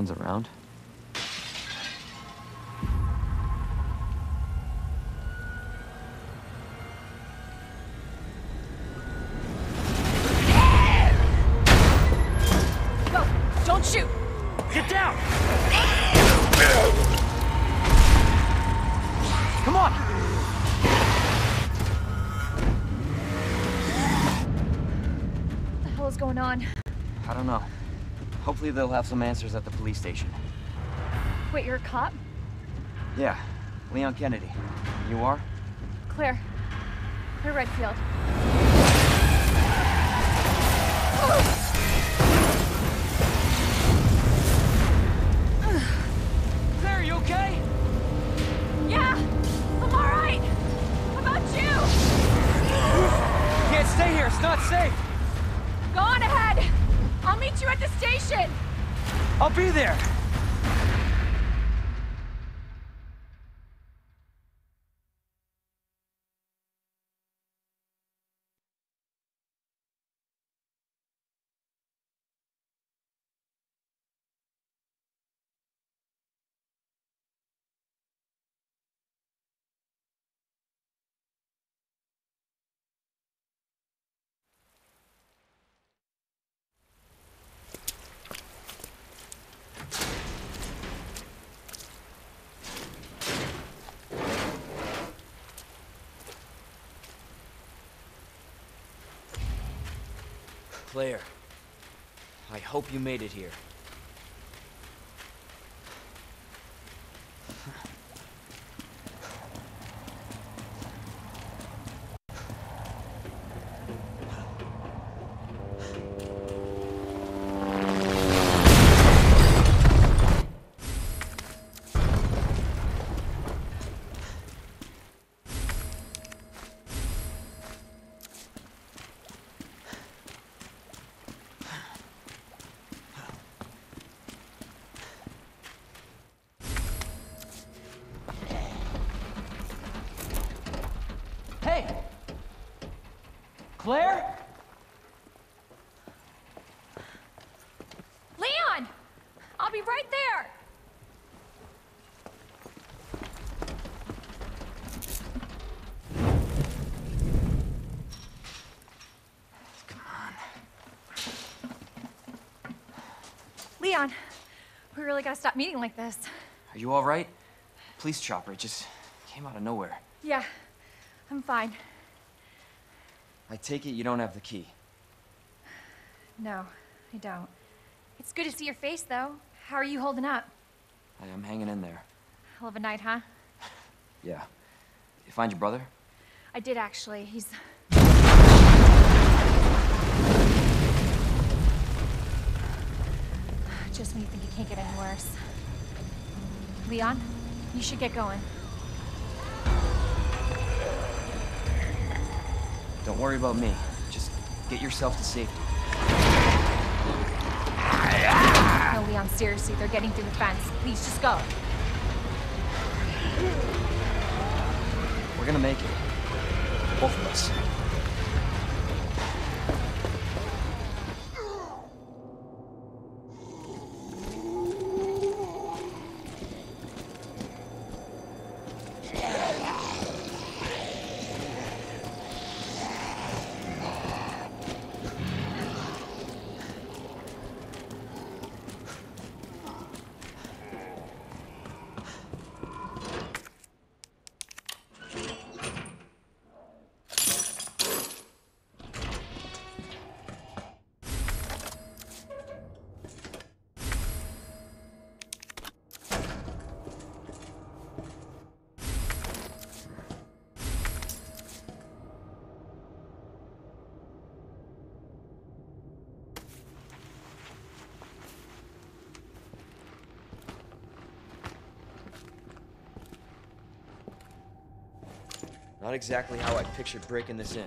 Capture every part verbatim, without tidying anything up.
one's around. I don't know. Hopefully they'll have some answers at the police station. Wait, you're a cop? Yeah. Leon Kennedy. You are? Claire. Claire Redfield. Oh! I'll be there! Claire, I hope you made it here. Claire? Leon! I'll be right there! Come on. Leon, we really gotta stop meeting like this. Are you all right? Police chopper, it just came out of nowhere. Yeah, I'm fine. I take it you don't have the key. No, I don't. It's good to see your face, though. How are you holding up? I am hanging in there. Hell of a night, huh? Yeah. You find your brother? I did, actually. He's... Just when you think it can't get any worse. Leon, you should get going. Don't worry about me. Just get yourself to safety. No, Leon, seriously, they're getting through the fence. Please, just go. We're gonna make it. Both of us. Not exactly how I pictured breaking this in.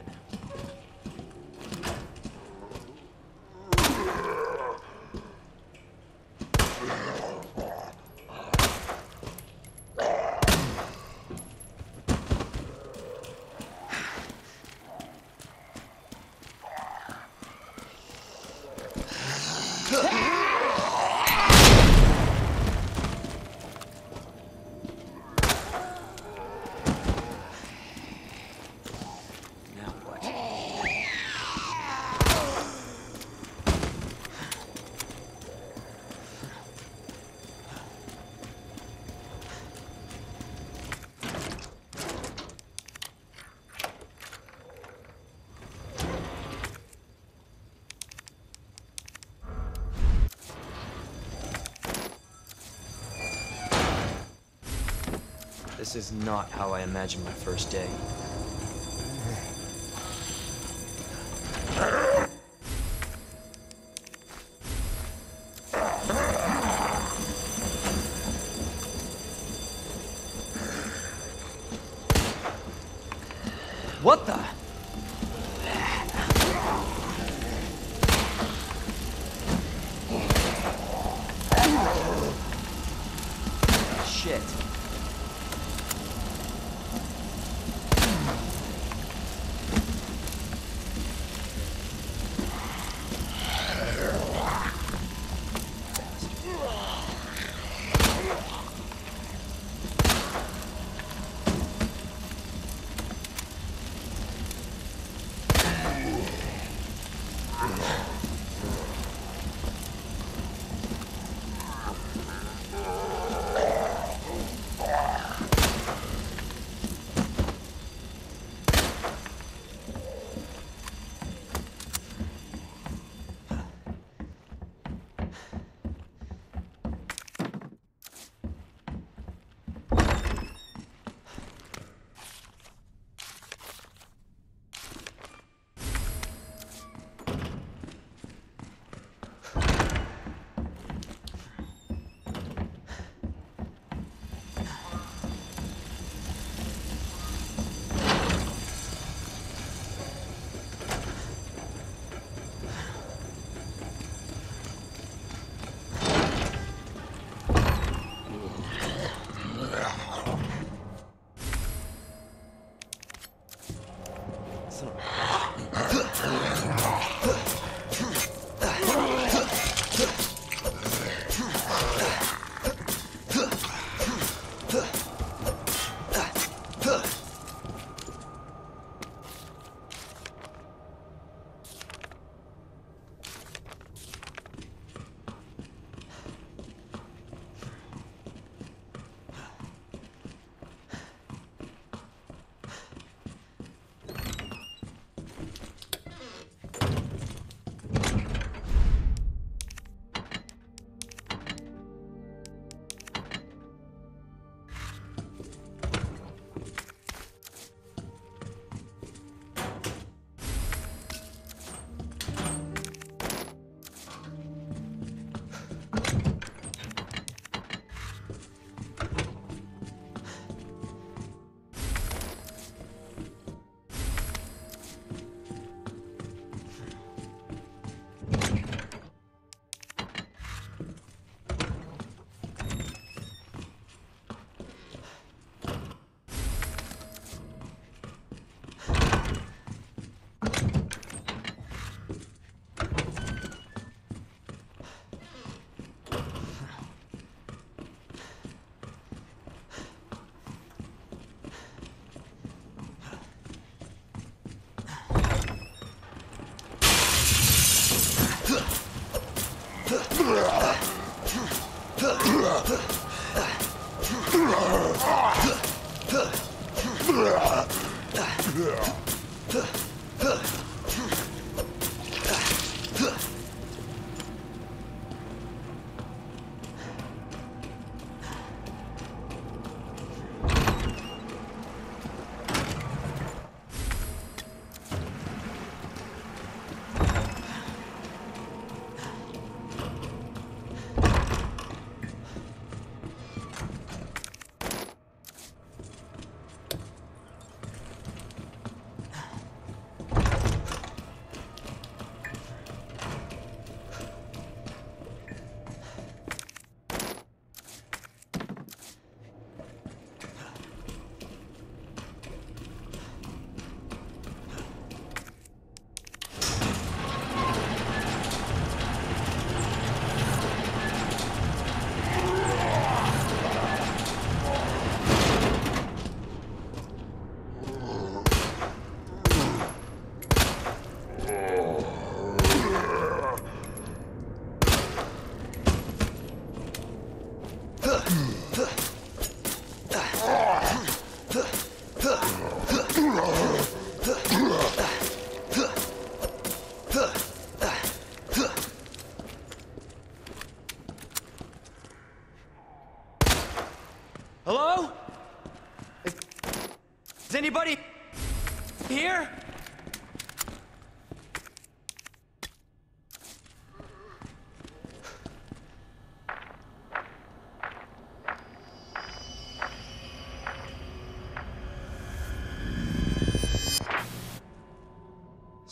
This is not how I imagined my first day. What the? Shit.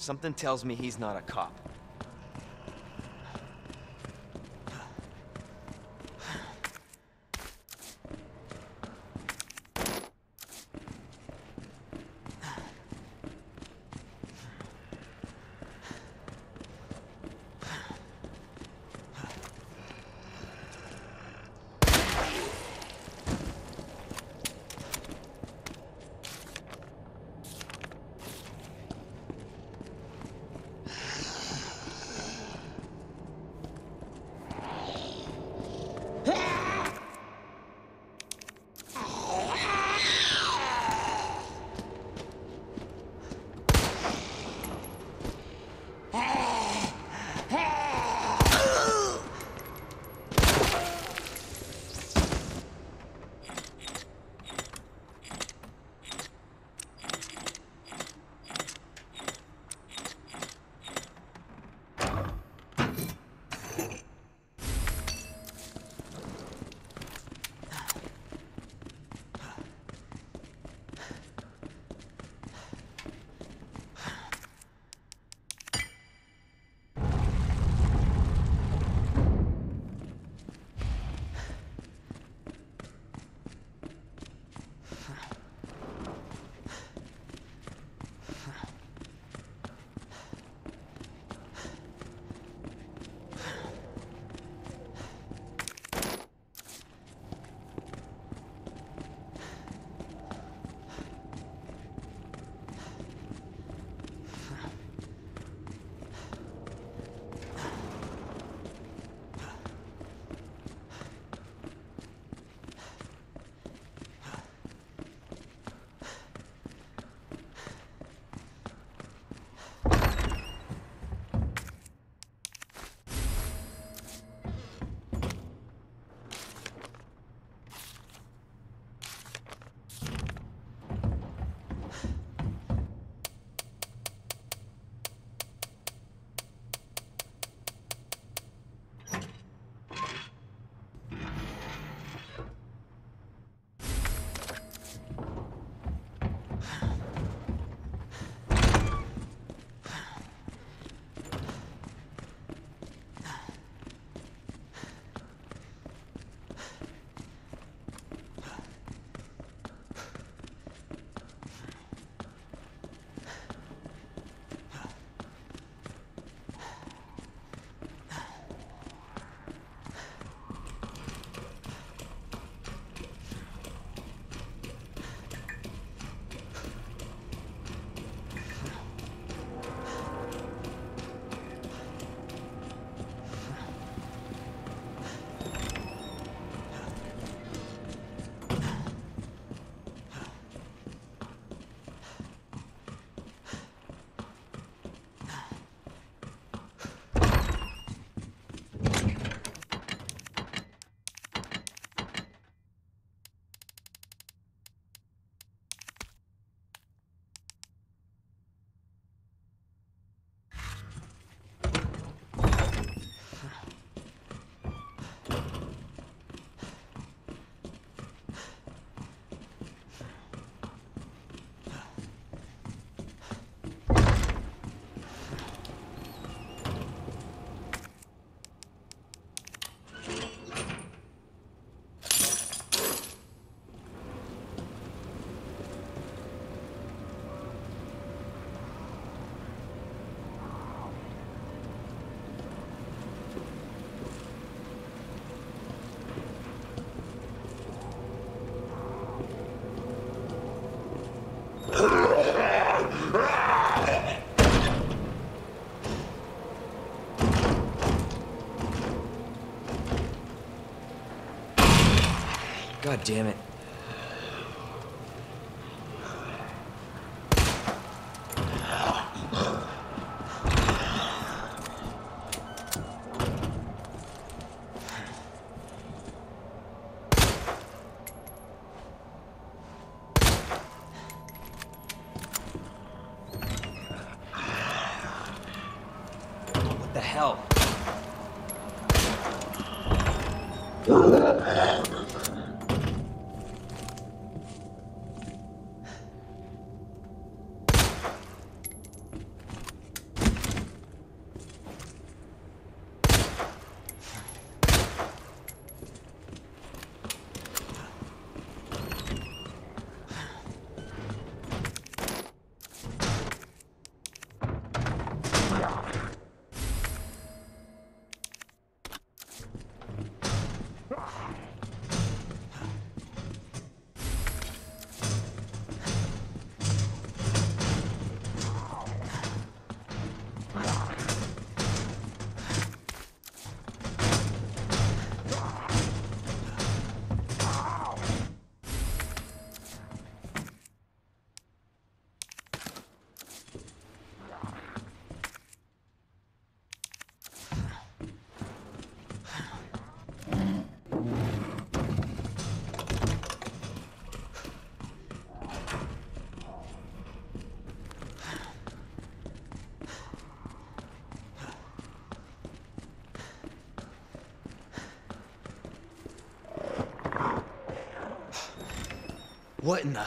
Something tells me he's not a cop. God damn it. What the hell? What in the...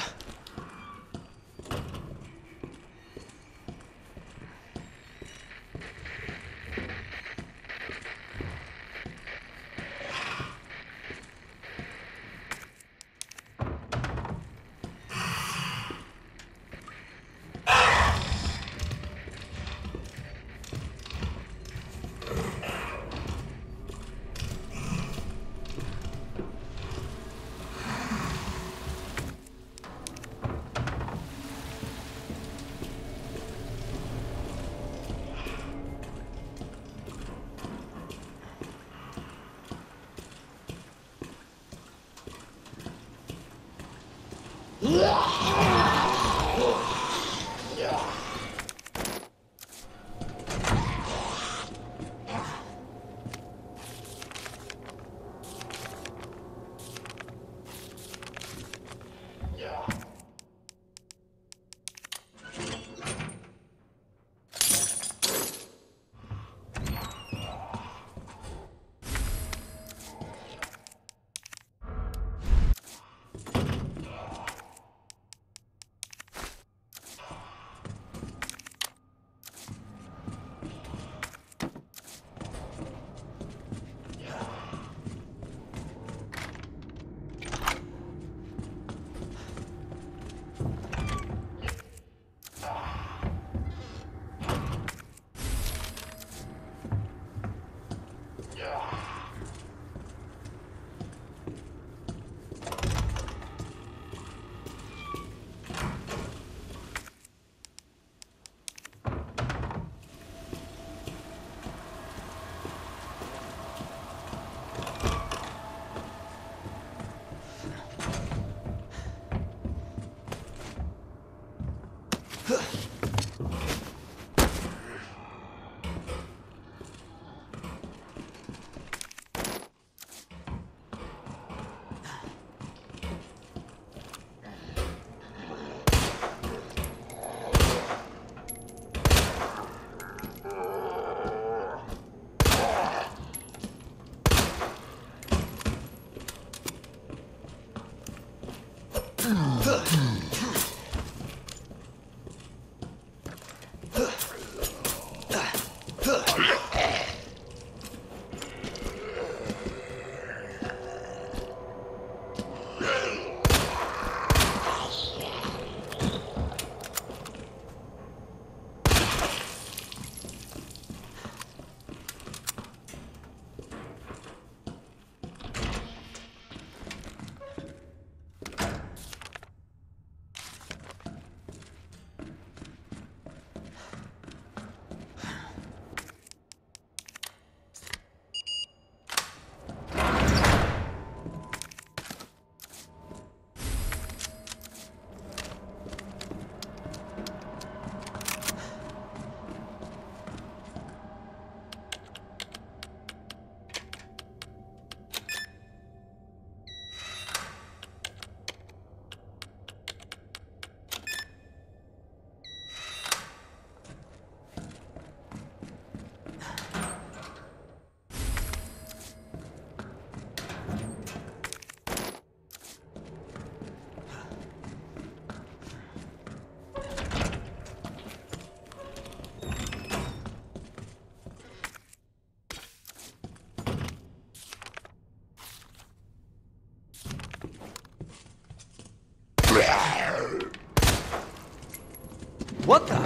What the?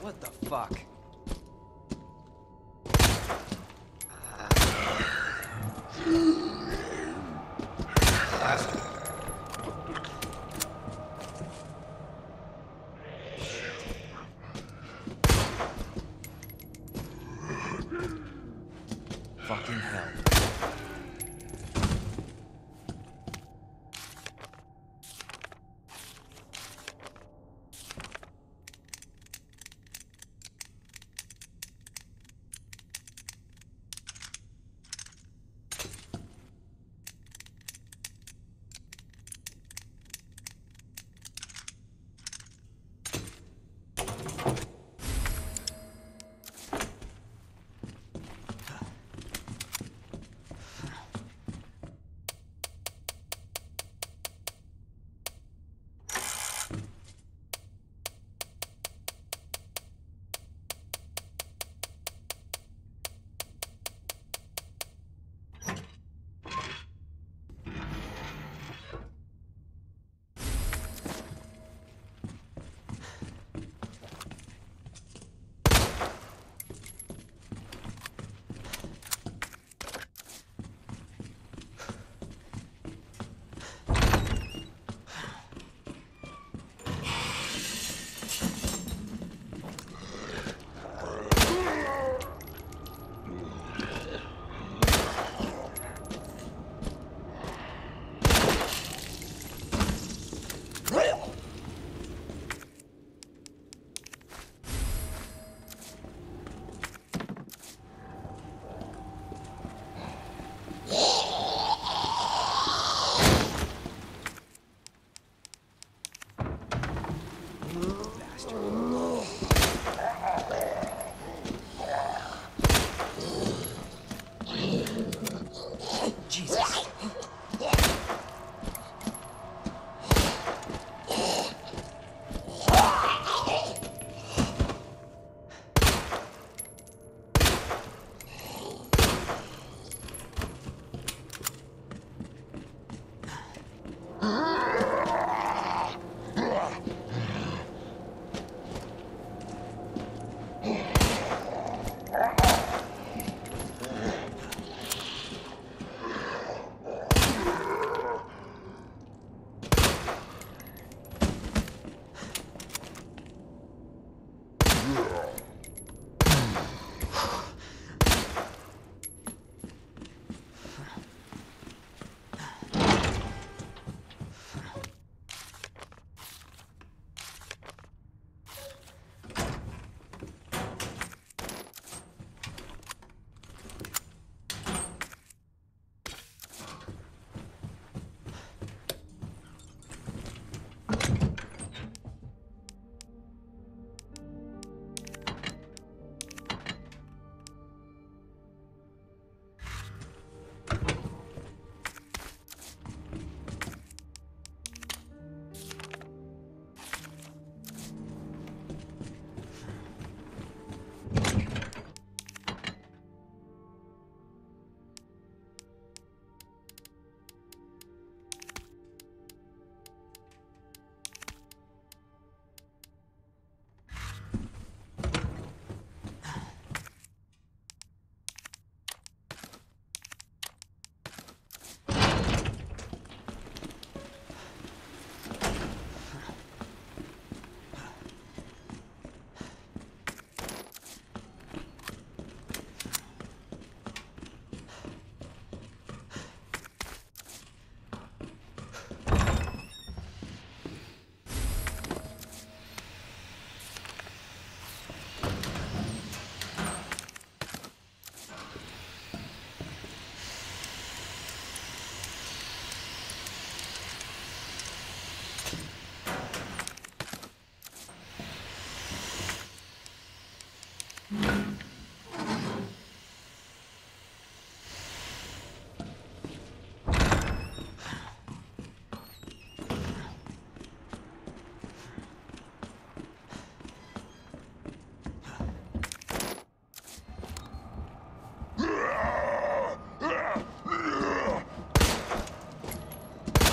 What the fuck?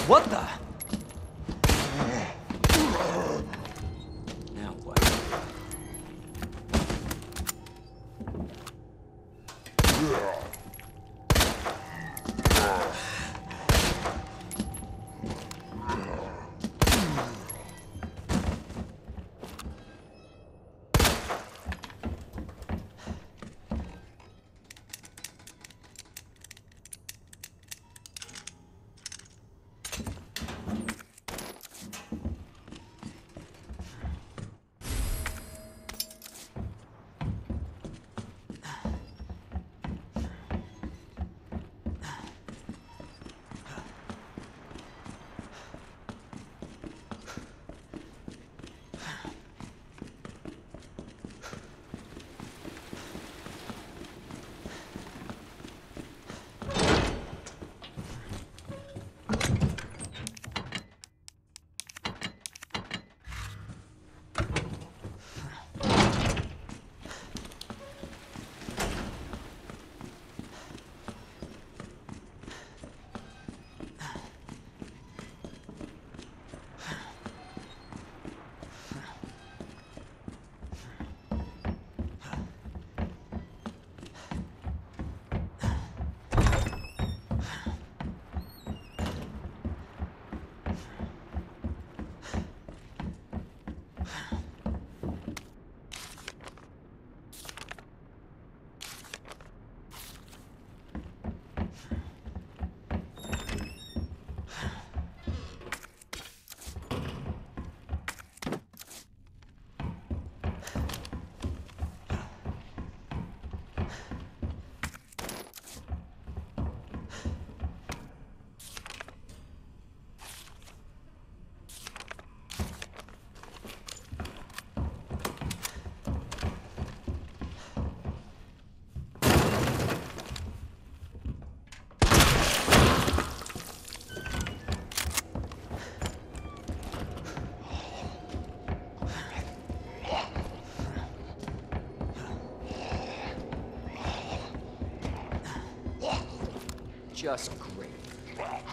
What the? Now what? Just great.